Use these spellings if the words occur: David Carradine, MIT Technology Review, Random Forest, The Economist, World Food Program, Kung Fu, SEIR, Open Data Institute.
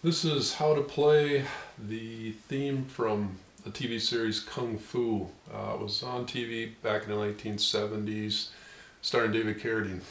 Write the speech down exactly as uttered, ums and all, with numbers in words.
This is how to play the theme from the T V series Kung Fu. Uh, it was on T V back in the nineteen seventies, starring David Carradine.